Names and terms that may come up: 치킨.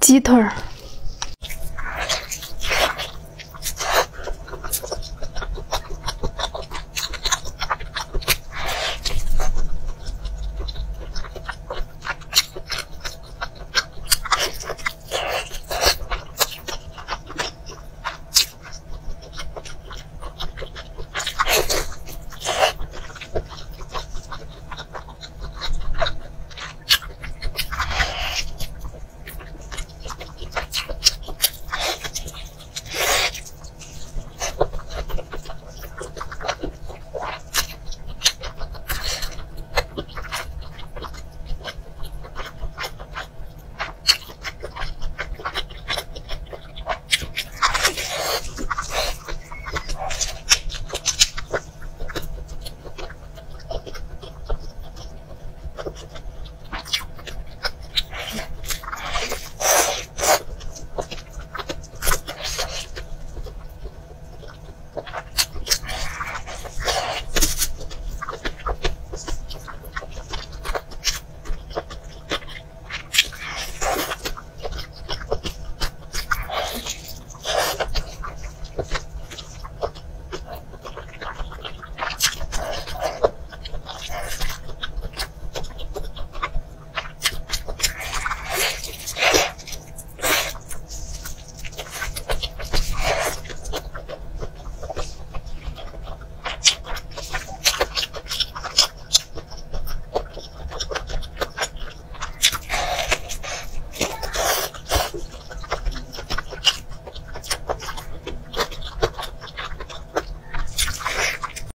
鸡腿儿。